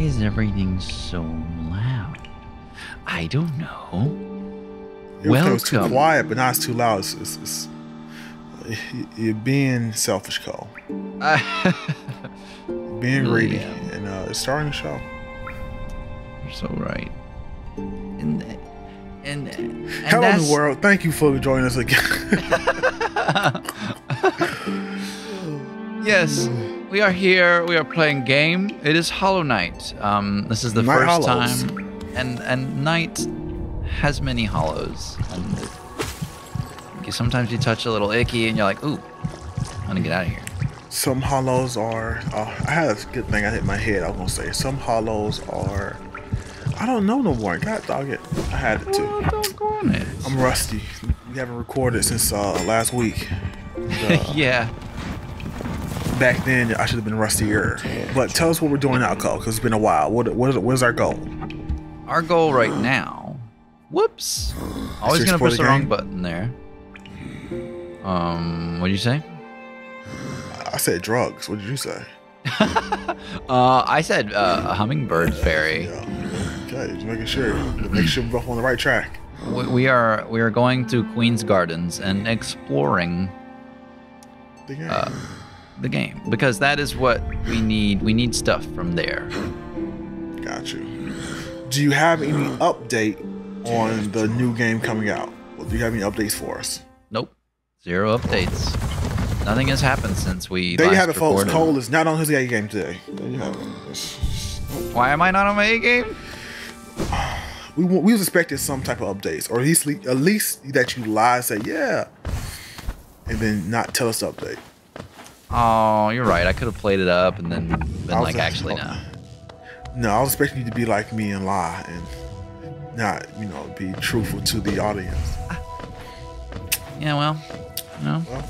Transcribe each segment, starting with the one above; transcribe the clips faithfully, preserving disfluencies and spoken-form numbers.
is everything so loud? I don't know. It Welcome. was too quiet, but now it's too loud. It's, it's, it's, you're being selfish, Cole. Uh, being greedy, yeah. and uh, it's starting to show. You're so right. And and, and hello in the world. Thank you for joining us again. Yes, we are here. We are playing game. It is Hollow Knight. Um, this is the Night first Hollows. time, and and Knight has many hollows. And it, sometimes you touch a little icky and you're like, ooh, I'm gonna get out of here. Some hollows are, uh, I had a good thing I hit my head, I was gonna say. Some hollows are, I don't know no more. God dog it. I had it too. Oh, it. I'm rusty. We haven't recorded since uh, last week. And, uh, yeah. Back then, I should have been rustier. But tell us what we're doing now, Cole, because it's been a while. What, what, is, what is our goal? Our goal right now, whoops, always gonna press the, the wrong button there. Um, what did you say? I said drugs. What did you say? uh, I said uh, a hummingbird fairy. Yeah. Okay, just making sure, make sure we're on the right track. We, we are we are going through Queen's Gardens and exploring the game. Uh, the game, because that is what we need. We need stuff from there. Got you. Do you have any update on the new game coming out? Do you have any updates for us? Nope. Zero updates. Nothing has happened since we There last you have it, recorded. folks. Cole is not on his A game today. There you have it. Why am I not on my A game? We we was expecting some type of updates, or at least at least that you lie and say yeah, and then not tell us the update. Oh, you're right. I could have played it up and then been like, actually no. No, I was expecting you to be like me and lie and not, you know, be truthful to the audience. Yeah, well. No. Well,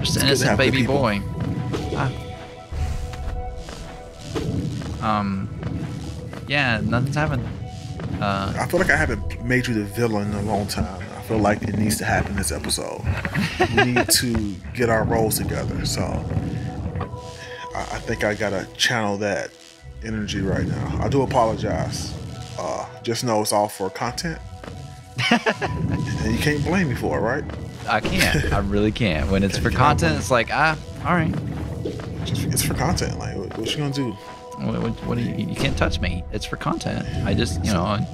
just an innocent baby boy. Ah. Um. Yeah, nothing's happened. Uh, I feel like I haven't made you the villain in a long time. I feel like it needs to happen this episode. We need to get our roles together. So I, I think I gotta channel that energy right now. I do apologize. Uh, just know it's all for content. And you can't blame me for it, right? I can't. I really can't. When it's for content, it's like, ah, all right. It's for content. Like, what, what you gonna do? What, what, what are you? You can't touch me. It's for content. I just, you know. I,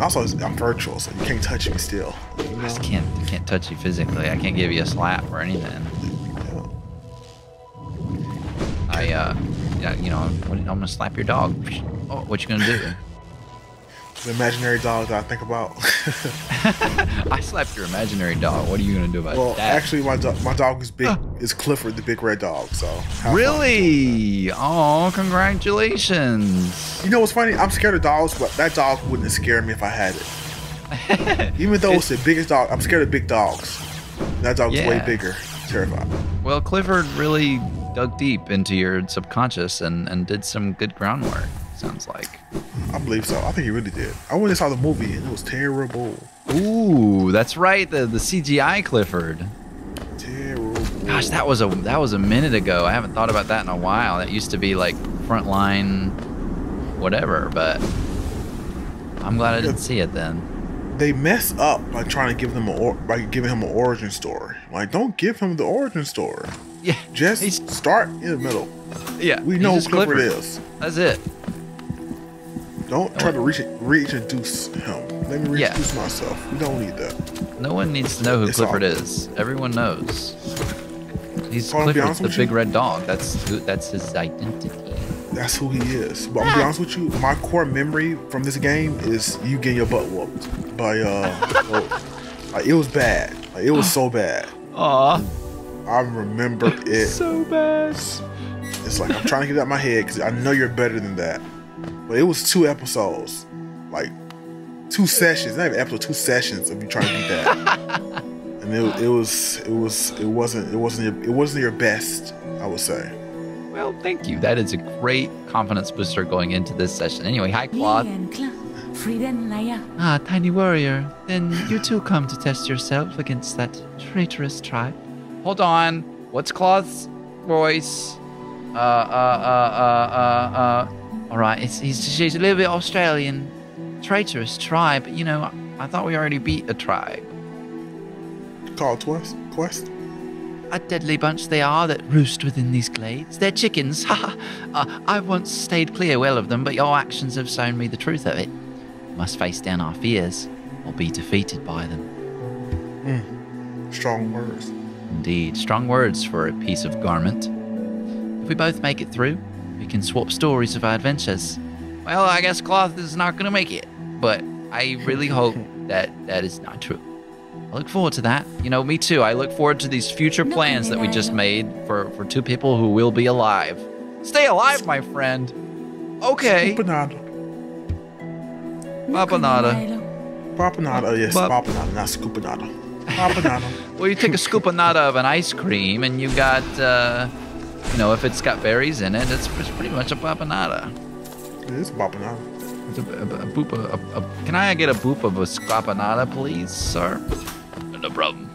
also, I'm virtual, so you can't touch me still. You know? I just can't. I can't touch you physically. I can't give you a slap or anything. Yeah. I, uh, yeah, you know, I'm gonna slap your dog. Oh, what you gonna do? The imaginary dog that I think about. I slapped your imaginary dog. What are you gonna do about well, that? Well, actually, my dog, my dog is big. Is Clifford, the big red dog. So really, oh, congratulations! You know what's funny? I'm scared of dogs, but that dog wouldn't scare me if I had it. Even though it's, it's the biggest dog, I'm scared of big dogs. That dog's yeah. way bigger. Terrified. Well, Clifford really dug deep into your subconscious and and did some good groundwork. Sounds like. I believe so. I think he really did. I went and saw the movie and it was terrible. Ooh, that's right. The the C G I Clifford. Terrible. Gosh, that was a that was a minute ago. I haven't thought about that in a while. That used to be like frontline, whatever. But I'm glad I didn't see it then. They mess up by trying to give them a by giving him an origin story. Like, don't give him the origin story. Yeah. Just start in the middle. Yeah. We know who Clifford, Clifford is. That's it. Don't try to reach, reintroduce him. Let me reintroduce yeah. myself. We don't need that. No one needs to know who it's Clifford awful. is. Everyone knows. He's oh, Clifford, the big you? red dog. That's who, that's his identity. That's who he is. But I'm gonna be honest with you, my core memory from this game is you getting your butt whooped by uh, like, it was bad. Like, it was so bad. Aw. I remember it. So bad. It's, it's like I'm trying to get it out of my head because I know you're better than that. But it was two episodes, like two sessions, not even episode, two sessions of you trying to beat that. And it, it was, it was, it wasn't, it wasn't, your, it wasn't your best, I would say. Well, thank you. That is a great confidence booster going into this session. Anyway, hi, Claude. Ah, tiny warrior. Then you too come to test yourself against that traitorous tribe. Hold on. What's Claude's voice? Uh, uh, uh, uh, uh, uh. All right, it's, he's, she's a little bit Australian, traitorous tribe. You know, I, I thought we already beat a tribe. Called Quest. Quest. A deadly bunch they are that roost within these glades. They're chickens. Ha! uh, I once stayed clear well of them, but your actions have shown me the truth of it. Must face down our fears, or be defeated by them. Mm. Strong words. Indeed, strong words for a piece of garment. If we both make it through, we can swap stories of our adventures. Well, I guess Cloth is not going to make it, but I really hope that that is not true. I look forward to that. You know, me too. I look forward to these future plans that we just made for, for two people who will be alive. Stay alive, my friend. Okay. Papanada. Papanada. Papanada, yes. Papanada, not scoopanada. Papanada. Well, you take a scoopanada of an ice cream and you got... Uh, You know, if it's got berries in it, it's, it's pretty much a papanada. It is a papanada. It's a, a, a boopa. A, a, can I get a boop of a papanada, please, sir? No problem.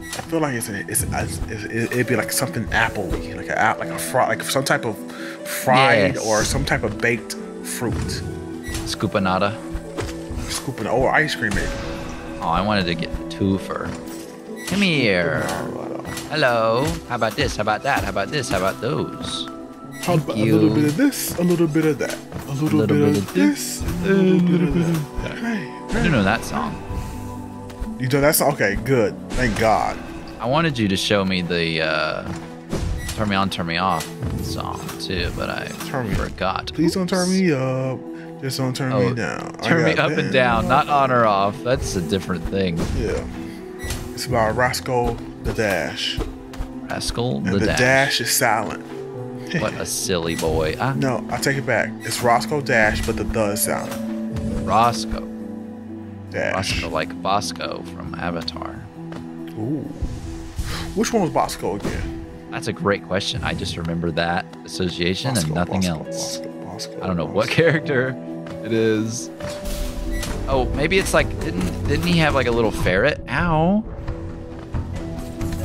I feel like it's, a, it's, a, it's a, it'd be like something appley, like a like a fry, like some type of fried yes. or some type of baked fruit. Scoopanada. Scooping or ice cream, maybe. Oh, I wanted to get the twofer. Come here. Hello. How about this? How about that? How about this? How about those? How about a little bit of this, a little bit of that, a little, a little bit, bit of this, a little bit of that. Hey, hey. You know that song? You know that song? Okay, good. Thank God. I wanted you to show me the uh, "Turn Me On, Turn Me Off" song too, but I turn forgot. Me. Please don't turn me up. Just don't turn oh, me down. Turn me up and down, not on or off. That's a different thing. Yeah. It's about Roscoe the Dash. Rascal the, the Dash. The Dash is silent. What a silly boy. I... No, I take it back. It's Roscoe Dash, but the the is silent. Roscoe. Dash. Roscoe, like Bosco from Avatar. Ooh. Which one was Bosco again? That's a great question. I just remember that association Bosco, and nothing Bosco, else. Bosco, Bosco, I don't know Bosco. What character it is. Oh, maybe it's like, didn't, didn't he have like a little ferret? Ow.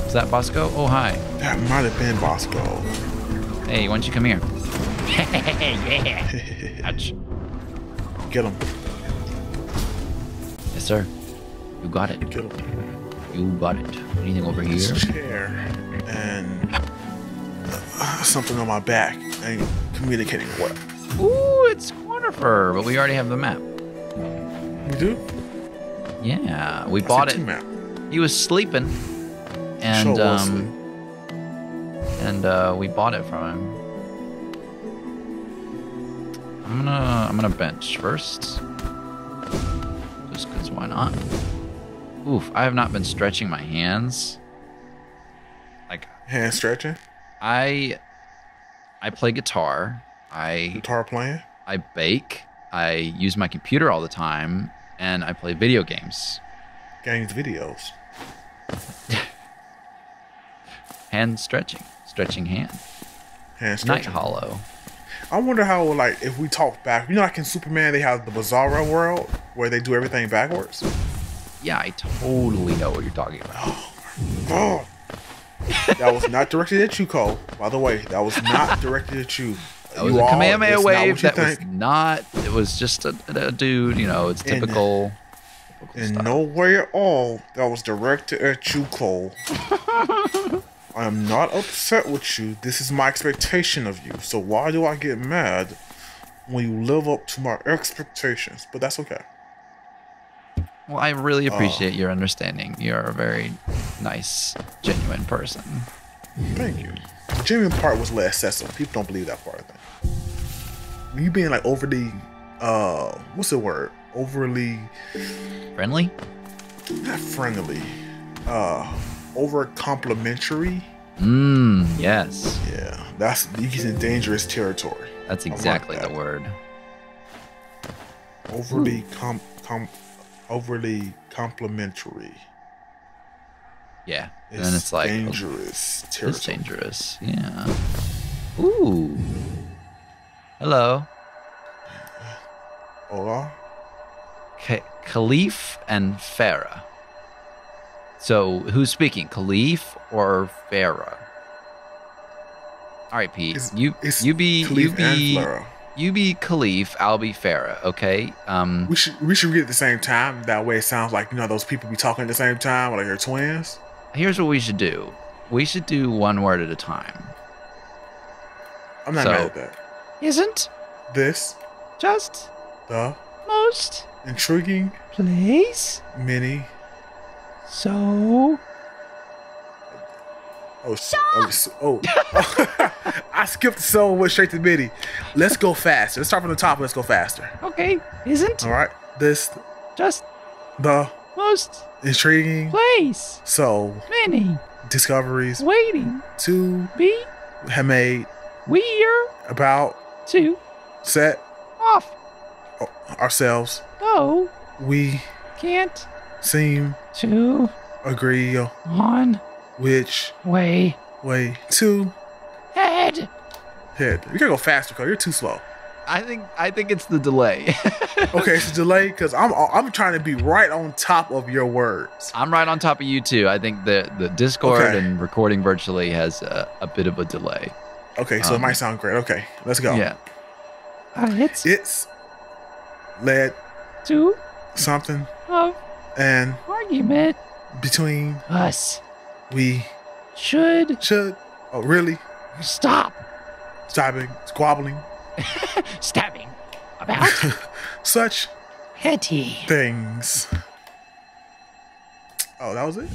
Is that Bosco? Oh, hi. That might have been Bosco. Hey, why don't you come here? Yeah. Ouch. Get him. Yes, sir. You got it. Get him. You got it. Anything over this here? Chair and uh, something on my back and communicating what? Ooh, it's Cornifer, but we already have the map. We do? Yeah, we That's bought it. Map. He was sleeping. And um, and uh, we bought it from him. I'm gonna I'm gonna bench first, just cause why not? Oof! I have not been stretching my hands. Like hand stretching. I I play guitar. I guitar playing. I bake. I use my computer all the time, and I play video games. Games, videos. Hand stretching, stretching hand. Hand stretching. Night Hollow. I wonder how, like, if we talk back, you know, like in Superman, they have the Bizarro world where they do everything backwards. Yeah, I totally know what you're talking about. Oh, oh. That was not directed at you, Cole. By the way, that was not directed at you. That was you a Kamehameha wave. That think. was not. It was just a, a dude. You know, it's typical. And, typical and stuff. No way at all. That was directed at you, Cole. I am not upset with you. This is my expectation of you. So why do I get mad when you live up to my expectations? But that's okay. Well, I really appreciate uh, your understanding. You're a very nice, genuine person. Thank you. The genuine part was less accessible. People don't believe that part of thing. You being like overly, uh, what's the word? Overly... Friendly? Not friendly. Uh... Over complimentary. Mmm. Yes. Yeah, that's he's in dangerous territory. That's exactly like that. the word. Overly Ooh. com com overly complimentary. Yeah. It's and it's like dangerous oh, territory. It's dangerous. Yeah. Ooh. Hello. Hola. K Khalif and Farah. So, who's speaking, Khalif or Farah? All right, Pete. It's, you it's you be you be You be Khalif, I'll be Farah, okay? Um, we should we should read at the same time. That way it sounds like, you know, those people be talking at the same time, like they're twins. Here's what we should do. We should do one word at a time. I'm not so, mad at that. Isn't this just the most intriguing place? Many. So. Oh, oh, oh. I skipped the so and went straight to Mitty. Let's go faster. Let's start from the top. Let's go faster. Okay. Isn't. All right. This. Just. The. Most. Intriguing. Place. So. Many. Discoveries. Waiting. To. Be. Have made. We're. About. To. Set. Off. Ourselves. No. We. Can't. Seem. To. Agree. On. Which way? Way to head. Head. You gotta go faster, cause you're too slow. I think I think it's the delay. Okay, it's the delay, cause I'm I'm trying to be right on top of your words. I'm right on top of you too. I think the the Discord okay. and recording virtually has a, a bit of a delay. Okay, so um, it might sound great. Okay, let's go. Yeah. Uh, it's it's led to something of an argument between us. We should should oh really stop stabbing squabbling stabbing about such petty things. Oh, that was it.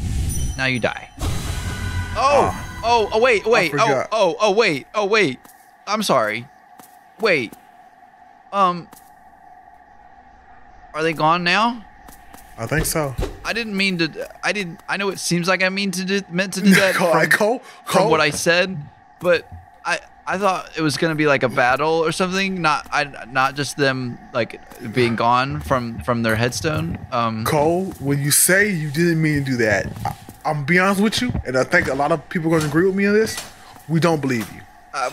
Now you die. Oh oh oh wait wait oh oh oh wait oh wait I'm sorry. Wait, um, are they gone now? I think so. I didn't mean to. I didn't. I know it seems like I mean to do, meant to do that Cole, from, Cole, Cole. from what I said, but I I thought it was gonna be like a battle or something. Not I not just them like being gone from from their headstone. Um, Cole, when you say you didn't mean to do that, I, I'm be honest with you, and I think a lot of people are gonna agree with me on this. We don't believe you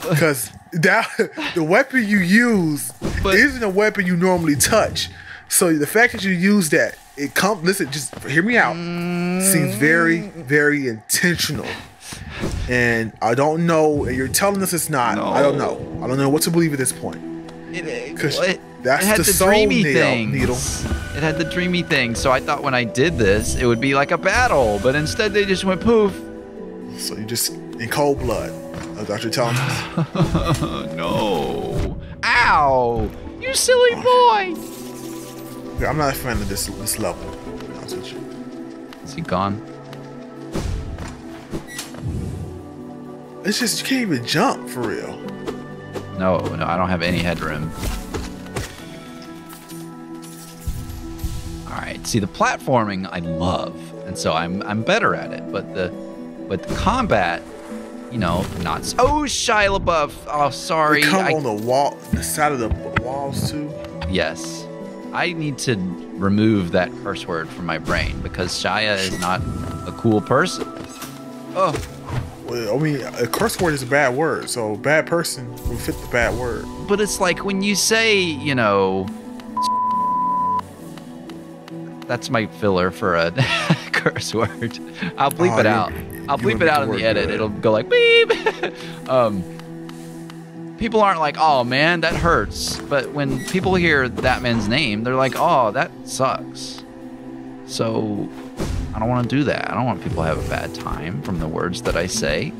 because uh, that the weapon you use but, isn't a weapon you normally touch. So the fact that you use that. It comes. Listen, just hear me out. Seems very, very intentional, and I don't know. You're telling us it's not. No. I don't know. I don't know what to believe at this point. Because that's it had the, the soul dreamy thing. Needle. It had the dreamy thing. So I thought when I did this, it would be like a battle, but instead they just went poof. So you just in cold blood. That's what you're telling us. No. Ow! You silly boy. I'm not a fan of this this level. Is he gone? It's just you can't even jump for real. No, no, I don't have any headroom. All right, see the platforming I love, and so I'm I'm better at it. But the but the combat, you know, not. So oh, Shia LaBeouf. Oh, sorry. They come I, on the wall, the side of the walls too. Yes. I need to remove that curse word from my brain because Shia is not a cool person. Oh. Well, I mean, a curse word is a bad word, so bad person will fit the bad word. But it's like when you say, you know, that's my filler for a curse word. I'll bleep oh, it out. I'll bleep it out in the edit. Good. It'll go like beep. um, People aren't like, oh man, that hurts. But when people hear that man's name, they're like, oh, that sucks. So I don't want to do that. I don't want people to have a bad time from the words that I say.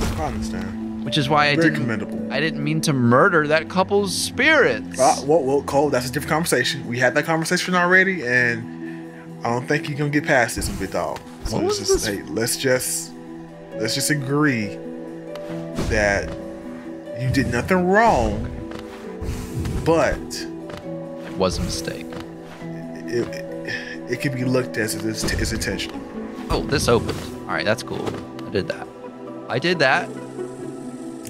I understand. Which is why Very I didn't. Commendable. I didn't mean to murder that couple's spirits. Uh, well, well, Cole, that's a different conversation. We had that conversation already, and I don't think you're gonna get past this, big dog. So let's just, this? Hey, let's just let's just agree that. You did nothing wrong, but it was a mistake. It, it, it could be looked as as, as intentional. Oh, this opened. All right, that's cool. I did that. I did that.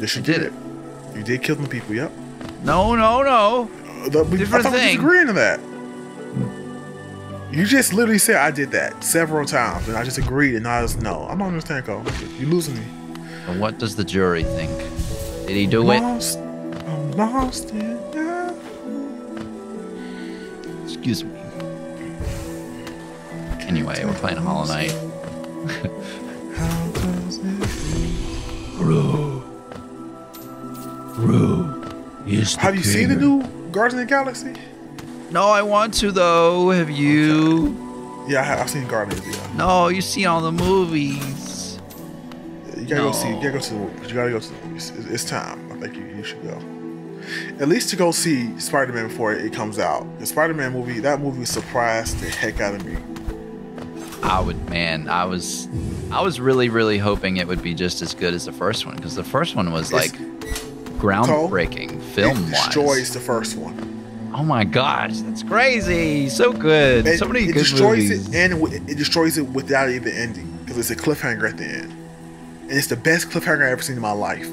Yes, you did, did it. it. You did kill some people. Yep. No, no, no. Uh, the, we, Different I thought thing. We were disagreeing to that. You just literally said I did that several times, and I just agreed. And I was no. I don't understand, Cole. You're losing me. And what does the jury think? Did he do it? I'm lost in love. Excuse me. Anyway, we're playing Hollow Knight. How does it feel? Roo. Roo. is the Have you king. seen the new Guardians of the Galaxy? No, I want to though. Have you? Okay. Yeah, I, I've seen Guardians. Yeah. No, you see all the movies. Yeah, you gotta no. go see. You gotta go to. The, you gotta go to. The, it's, it's time. I think you, you should go. At least to go see Spider-Man before it comes out. The Spider-Man movie. That movie surprised the heck out of me. I would, man. I was, I was really, really hoping it would be just as good as the first one because the first one was like it's groundbreaking film-wise. It destroys the first one. Oh my gosh, that's crazy! So good, it, so many it good destroys movies. It and it destroys it without even ending because it's a cliffhanger at the end, and it's the best cliffhanger I've ever seen in my life.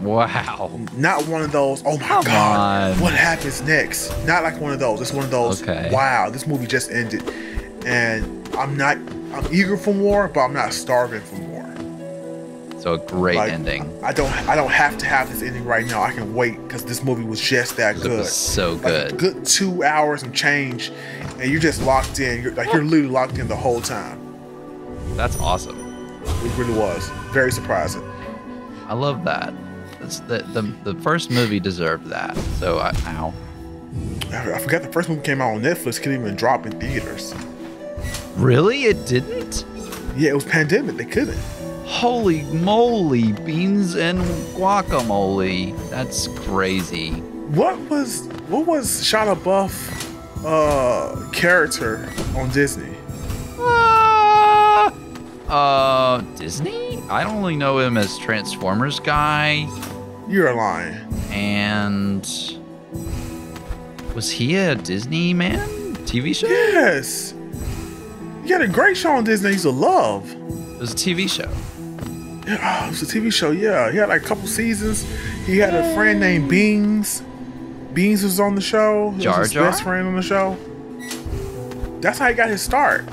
Wow! Not one of those. Oh my Come god! On. What happens next? Not like one of those. It's one of those. Okay. Wow! This movie just ended, and I'm not. I'm eager for more, but I'm not starving for more. So a great like, ending. I don't. I don't have to have this ending right now. I can wait because this movie was just that it good. Was so good. Like a good two hours and change, and you're just locked in. You're, like you're literally locked in the whole time. That's awesome. It really was very surprising. I love that. The, the, the first movie deserved that. So, I, ow. I forgot the first movie came out on Netflix. Couldn't even drop in theaters. Really? It didn't? Yeah, it was pandemic. They couldn't. Holy moly. Beans and guacamole. That's crazy. What was what was Shia LaBeouf's uh, character on Disney? Uh, uh, Disney? I only know him as Transformers guy. You're lying. And was he a Disney man? T V show? Yes. He had a great show on Disney. I used to love. It was a T V show. Yeah, oh, it was a T V show. Yeah, he had like a couple seasons. He had Yay. a friend named Beans. Beans was on the show. He Jar Jar. Was his best friend on the show. That's how he got his start.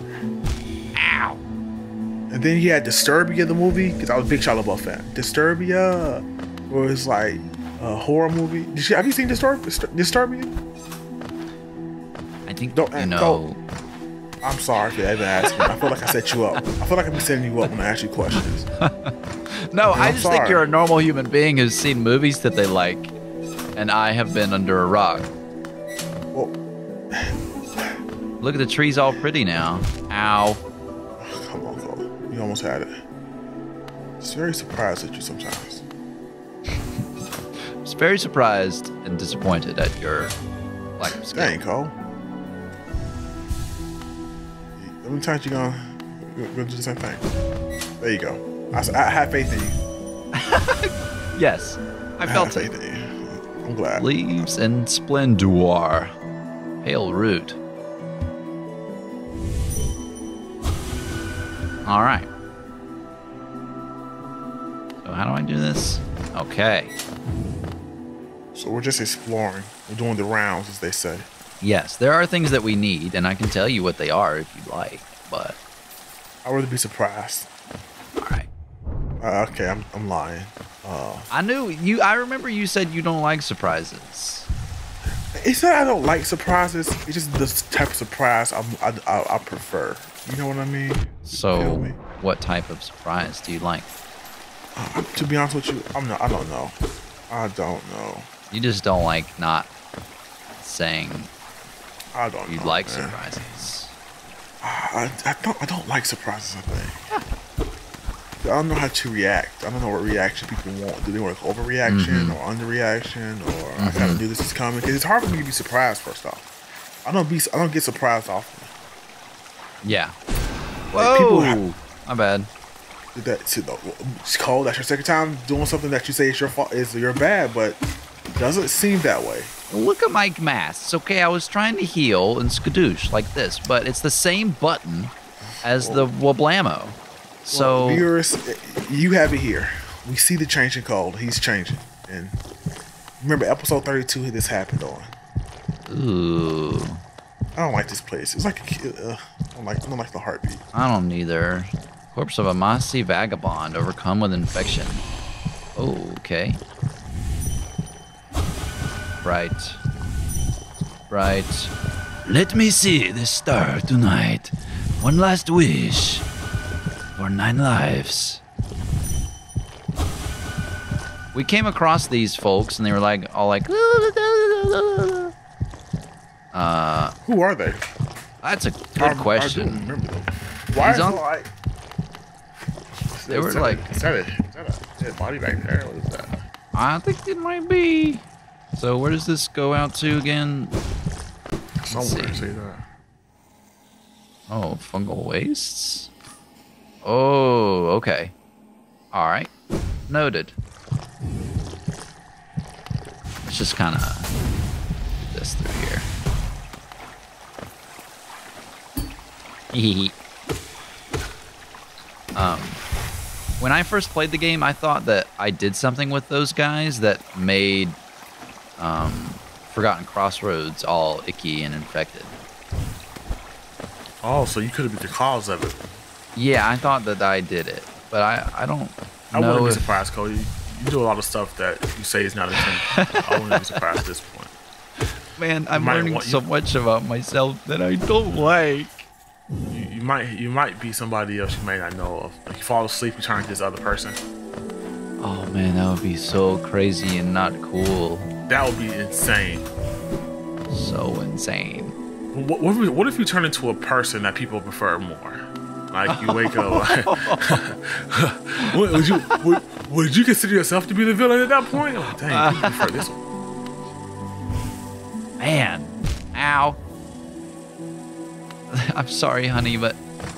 Ow. And then he had Disturbia, the movie, because I was a big Shia LaBeouf fan. Disturbia was like a horror movie. Did you, have you seen Disturb, Disturb, Disturbia? I think, don't, you know. Don't, I'm sorry if you even asked me. I feel like I set you up. I feel like I've been setting you up when I ask you questions. No, I just sorry. think you're a normal human being who's seen movies that they like, and I have been under a rock. Well, look at the trees all pretty now. Ow. You almost had it. It's very surprised at you sometimes. It's very surprised and disappointed at your lack of skill. Dang, Cole. How many times you gonna, you're gonna do the same thing? There you go. I, I have faith in you. Yes, I, I felt it. Faith in you. I'm glad. Leaves and splendor, pale root. All right. So how do I do this? Okay. So we're just exploring. We're doing the rounds, as they say. Yes, there are things that we need, and I can tell you what they are if you'd like, but... I'd rather be surprised. All right. Uh, okay, I'm, I'm lying. Uh, I knew you. I remember you said you don't like surprises. It's not I don't like surprises. It's just the type of surprise I'm, I, I, I prefer. You know what I mean? So, what type of surprise do you like? Uh, to be honest with you, I'm not. I don't know. I don't know. You just don't like not saying. I don't. You like man. surprises. I, I don't. I don't like surprises. I think. I don't know how to react. I don't know what reaction people want. Do they want like overreaction mm-hmm. or underreaction, or mm-hmm. I gotta do this is coming? Because it's hard for me to be surprised. First off, I don't be. I don't get surprised often. Yeah. Like Whoa. My bad. That, so the, it's cold. That's your second time doing something that you say is your fault, is your bad, but it doesn't seem that way. Look at my masks. Okay, I was trying to heal and skadoosh like this, but it's the same button as well, the Wablamo. So well, viewers, you have it here. We see the change in cold. He's changing, and remember episode thirty-two. This happened on. Ooh. I don't like this place. It's like a, uh, I don't like I don't like the heartbeat. I don't either. Corpse of a mossy vagabond overcome with infection. Oh, okay. Right. Right. Let me see the star tonight. One last wish for nine lives. We came across these folks, and they were like all like. Uh, Who are they? That's a good um, question. I don't remember them. Why is I... They were like. Is that a body back there? What is that? I think it might be. So where does this go out to again? I don't see that. Oh, fungal wastes. Oh, okay. All right. Noted. Let's just kind of get this through here. um, when I first played the game, I thought that I did something with those guys that made um, Forgotten Crossroads all icky and infected. Oh, so you could have been the cause of it. Yeah, I thought that I did it, but I, I don't I know. I wouldn't be surprised, Cole. You, you do a lot of stuff that you say is not intentional. I wouldn't be surprised at this point. Man, I'm learning so much about myself that I don't like. You, you might you might be somebody else you may not know of. Like you fall asleep, you turn into this other person. Oh man, that would be so crazy and not cool. That would be insane. So insane. What, what, if, what if you turn into a person that people prefer more? Like you wake up. What, would you would, would you consider yourself to be the villain at that point? Oh, dang, you prefer this one. Man, ow. I'm sorry, honey, but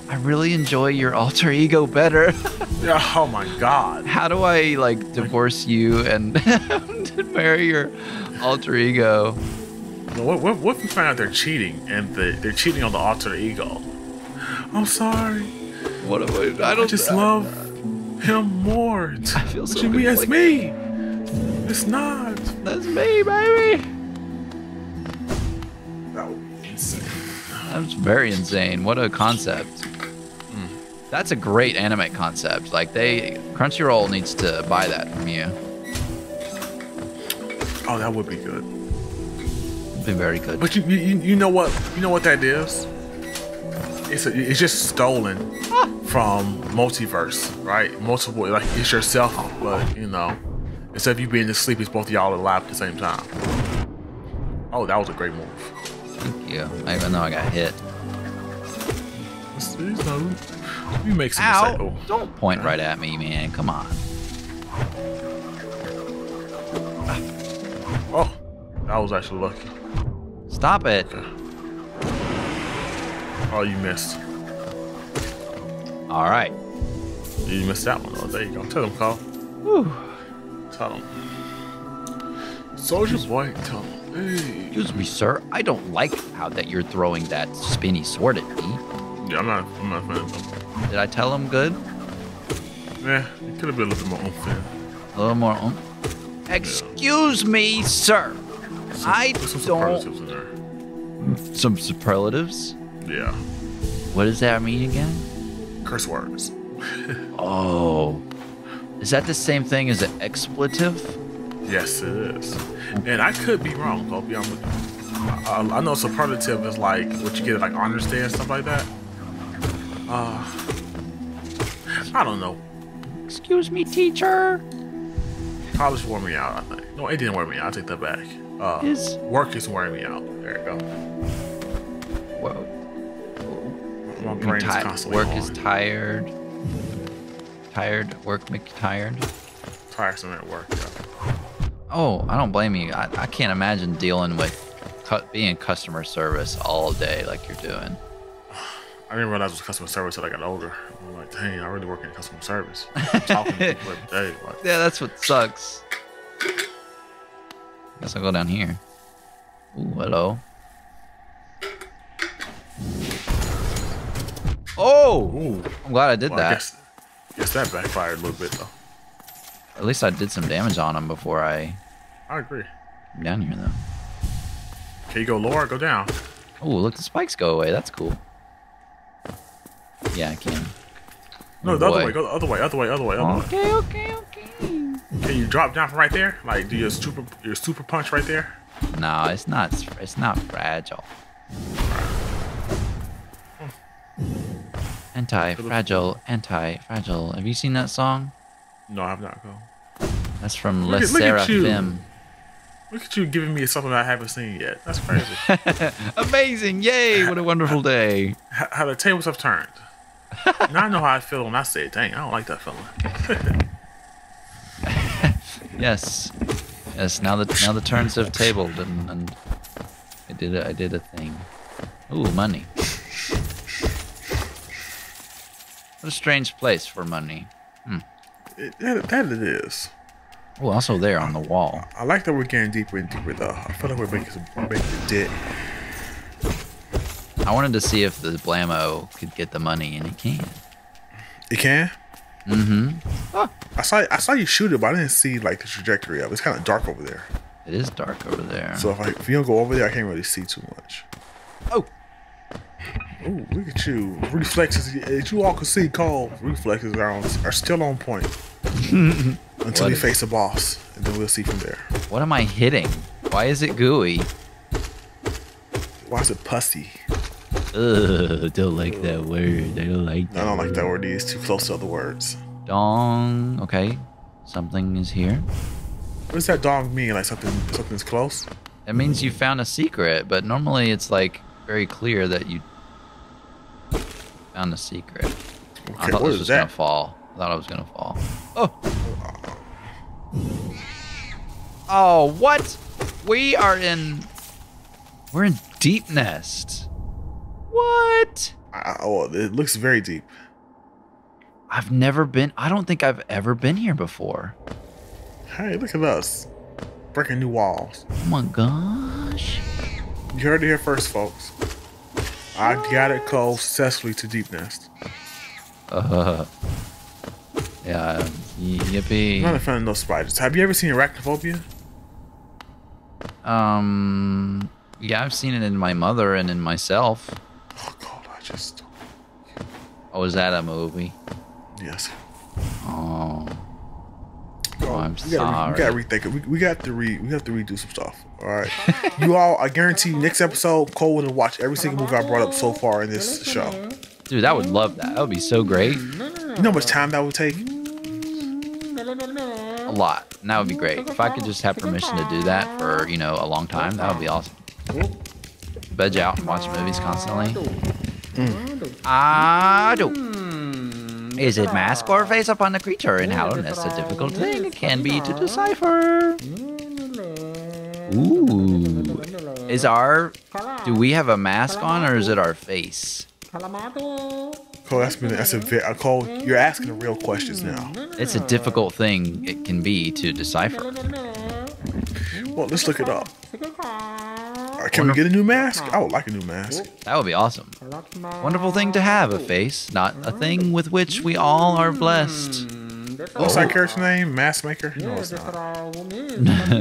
I really enjoy your alter ego better. Oh my God. How do I like divorce you and marry your alter ego? What, what, what if we find out they're cheating and the, they're cheating on the alter ego? I'm sorry. What am I? I don't I just I, love I, him more. I feel so Jimmy, that's like, me. It's not. That's me, baby. That would be insane. That's very insane. What a concept. Mm. That's a great anime concept. Like they, Crunchyroll needs to buy that from you. Oh, that would be good. Been very good. But you, you, you know what, you know what that is? It's a, it's just stolen from multiverse, right? Multiple, like it's yourself, but you know, instead of you being asleep, it's both of y'all alive at the same time. Oh, that was a great move. Thank you. I even know I got hit. You make some Ow. Mistake. Oh. Don't point right at me, man. Come on. Oh, that was actually lucky. Stop it. Okay. Oh, you missed. All right. You missed that one. Oh, there you go. Tell them, Carl. Whew. Tell them. Soldier boy, tell them. Hey. Excuse me, sir. I don't like how that you're throwing that spinny sword at me. Yeah, I'm not. I'm not a fan. Did I tell him good? Yeah, it could have been a little more unfair. A little more unfair. Excuse yeah. me, sir. Some, I there's some don't. Superlatives in there. Some superlatives. Yeah. What does that mean again? Curse words. Oh. Is that the same thing as an expletive? Yes, it is. And I could be wrong, I'll be honest with you. I, I know superlative is like what you get at like Honors Day and stuff like that. Uh, I don't know. Excuse me, teacher. College wore me out, I think. No, it didn't wear me out. I take that back. Uh, is work is wearing me out. There you go. Whoa. My brain is constantly work on. Is tired. Tired. Work makes tired. Tiresome at work. Yeah. Oh, I don't blame you. I, I can't imagine dealing with cu being customer service all day like you're doing. I didn't realize it was customer service until I got older. I'm like, dang, I really work in customer service. I'm talking to people every day. Like, yeah, that's what sucks. Guess I'll go down here. Ooh, hello. Oh! Ooh. I'm glad I did well, that. I guess, guess that backfired a little bit, though. At least I did some damage on him before I... I agree. I'm down here, though. Can you go lower or go down? Oh, look, the spikes go away. That's cool. Yeah, I can. No, oh, the boy. Other way. Go the other way, other way, other way, other okay, way. Okay, okay, okay. Can you drop down from right there? Like, do your super, your super punch right there? No, it's not, it's not fragile. Anti-fragile, anti-fragile. Have you seen that song? No, I have not. Go. That's from Le SSERAFIM. Look at you giving me something I haven't seen yet. That's crazy. Amazing. Yay. What a wonderful day. How, how the tables have turned. Now I know how I feel when I say, dang, I don't like that feeling. Yes. Yes. Now the, now the turns have tabled and, and I, did a, I did a thing. Ooh, money. What a strange place for money. Hmm. It, that, that it is. Oh, also there on the wall. I like that we're getting deeper and deeper, though. I feel like we're making some making a dip. I wanted to see if the Blammo could get the money, and he can. He can? Mm-hmm. Oh. I saw I saw you shoot it, but I didn't see like the trajectory of it. It's kind of dark over there. It is dark over there. So if, I, if you don't go over there, I can't really see too much. Oh. Ooh, look at you. Reflexes. As you all can see, Cole, reflexes are, on, are still on point. Until we face the boss, and then we'll see from there. What am I hitting? Why is it gooey? Why is it pussy? Ugh, don't like that word. I don't like that I don't like that word. It's too close to other words. Dong. Okay. Something is here. What does that dong mean? Like something, something's close? That means you found a secret, but normally it's like very clear that you found a secret. Okay, I thought this was going to fall. I thought I was going to fall. Oh. Oh, what? We are in... We're in Deep Nest. What? Uh, oh, it looks very deep. I've never been... I don't think I've ever been here before. Hey, look at us. Breaking new walls. Oh my gosh. You heard it here first, folks. What? I got it called successfully to Deep Nest. Uh-huh. Yeah, yippee. I'm not a fan of those spiders. Have you ever seen Arachnophobia? Um, yeah, I've seen it in my mother and in myself. Oh, God, I just... Oh, is that a movie? Yes. Oh. Oh, oh I'm we gotta, sorry. We got to rethink it. We, we, got to re, we have to redo some stuff. All right. You all, I guarantee next episode, Cole will watch every single movie I brought up so far in this show. Dude, I would love that. That would be so great. You know how much time that would take? A lot. And that would be great. If I could just have permission to do that for, you know, a long time, that would be awesome. Veg out and watch movies constantly. Mm. I do. Is it mask or face upon the creature in Hallownest? A difficult thing it can be to decipher. Ooh. Is our... Do we have a mask on or is it our face? Cole, that's been, that's a, Cole, you're asking the real questions now. It's a difficult thing it can be to decipher. Well, let's look it up. Right, can Wonder we get a new mask? I would like a new mask. That would be awesome. Wonderful thing to have, a face, not a thing with which we all are blessed. What's that character's name? Mask maker? No, it's not.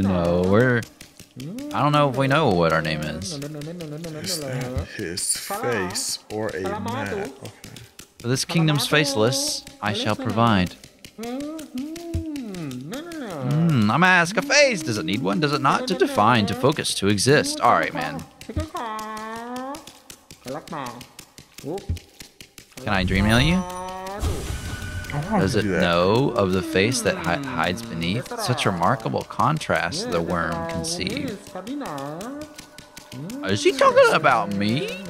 No, we're... I don't know if we know what our name is. Is that his face or a man? Okay. For this kingdom's faceless, I shall provide. Mm, I'm ask a face. Does it need one? Does it not? To define, to focus, to exist. All right, man. Can I dream mail you? Does it know of the face that hi hides beneath? Such remarkable contrast the worm conceive. Is he talking about me?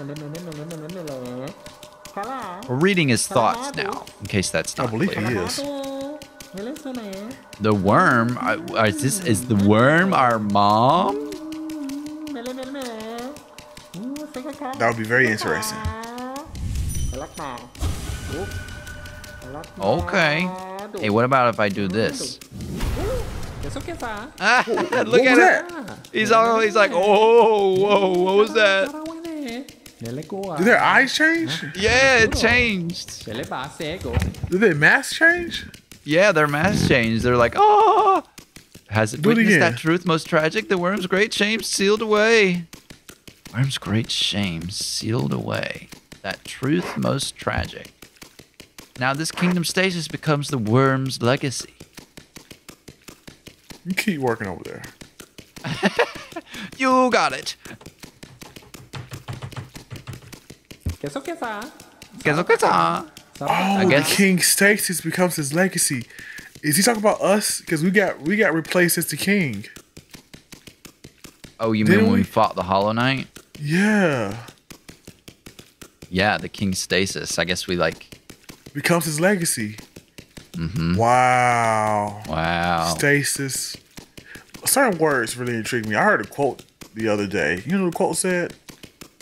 We're reading his thoughts now, in case that's not clear. I believe he is. The worm? Is, this, is the worm our mom? That would be very interesting. Okay. Hey, what about if I do this? Ah, look at that? It. He's all, he's like, oh, whoa, what was that? Did their eyes change? Yeah, it changed. Did their mask change? Yeah, their mask changed. They're like, oh. Has it do witnessed it that truth most tragic? The worm's great shame sealed away. Worm's great shame sealed away. That truth most tragic. Now this kingdom stasis becomes the worm's legacy. You keep working over there. You got it. Oh, I guess the king stasis becomes his legacy. Is he talking about us? Because we got we got replaced as the king. Oh, you Didn't mean when we... we fought the Hollow Knight? Yeah. Yeah, the King Stasis. I guess we like becomes his legacy. Mm-hmm. Wow. Wow. Stasis. Certain words really intrigue me. I heard a quote the other day. You know what the quote said?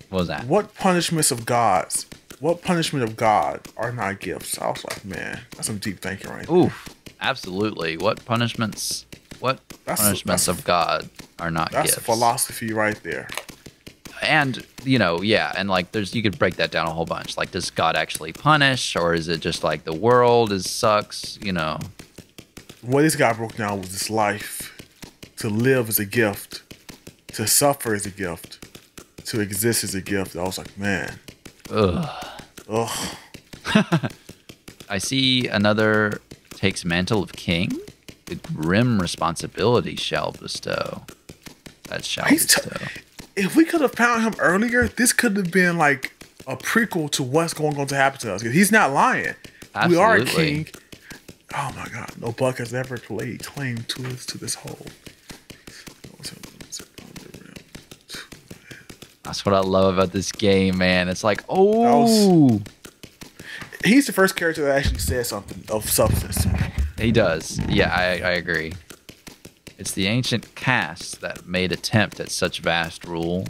What was that? What punishments of gods? What punishment of God are not gifts? I was like, man, that's some deep thinking right there. Oof, absolutely. What punishments? What that's punishments a, of God are not that's gifts? That's philosophy right there. And you know, yeah, and like, there's you could break that down a whole bunch. Like, does God actually punish, or is it just like the world is sucks? You know, what this guy broke down was this life. To live is a gift. To suffer is a gift. To exist is a gift. I was like, man. Ugh. Ugh. I see another takes mantle of king. The grim responsibility shall bestow. That shall He's bestow. If we could have found him earlier, this could have been like a prequel to what's going on to happen to us. He's not lying. Absolutely. We are a king. Oh my God. No buck has ever laid claim to us to this hole. That's what I love about this game, man. It's like, oh. Was, he's the first character that actually says something of substance. He does. Yeah, I, I agree. It's the ancient caste that made attempt at such vast rule.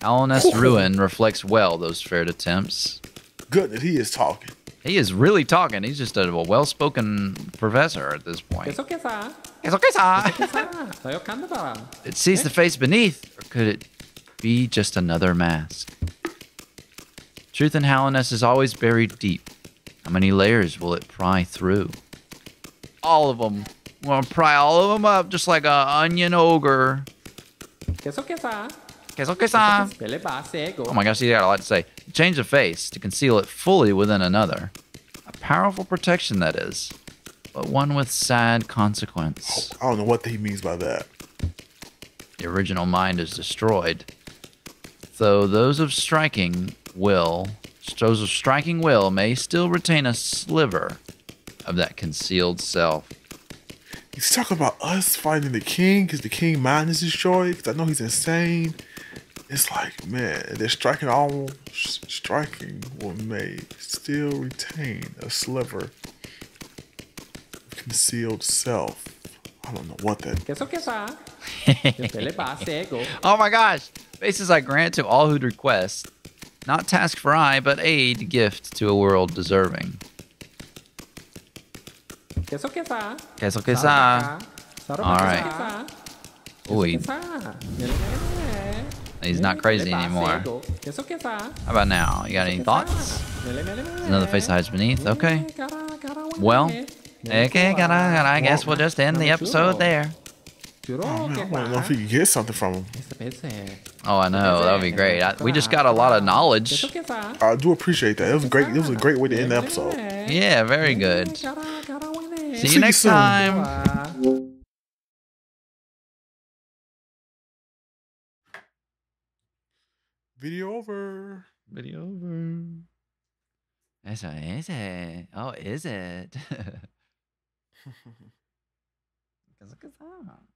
Hallownest ruin reflects well those fair attempts. Good that he is talking. He is really talking. He's just a well-spoken professor at this point. It's okay, sir. It's okay, sir. It sees the face beneath, or could it be just another mask? Truth in Hallownest is always buried deep. How many layers will it pry through? All of them. I'm gonna pry all of them up just like an onion ogre. Oh my gosh, he got a lot to say. Change the face to conceal it fully within another. A powerful protection that is, but one with sad consequence. I don't know what he means by that. The original mind is destroyed. Though those of striking will, those of striking will may still retain a sliver of that concealed self. He's talking about us fighting the king because the king mind is destroyed. Because I know he's insane. It's like, man, they're striking all striking will may still retain a sliver of concealed self. I don't know what that is. Oh my gosh. Faces I grant to all who'd request. Not task for I, but aid, gift to a world deserving. Alright. Ooh. He's not crazy anymore. How about now? You got any thoughts? Another face that hides beneath. Okay. Well. Okay, I guess we'll just end the episode there. Oh, man, I want to know if you can get something from him. Oh, I know. That would be great. I, we just got a lot of knowledge. I do appreciate that. It was great. It was a great way to end the episode. Yeah, very good. See you See next you time. Video over. Video over. That's what is it? Oh, is it? Because look at that.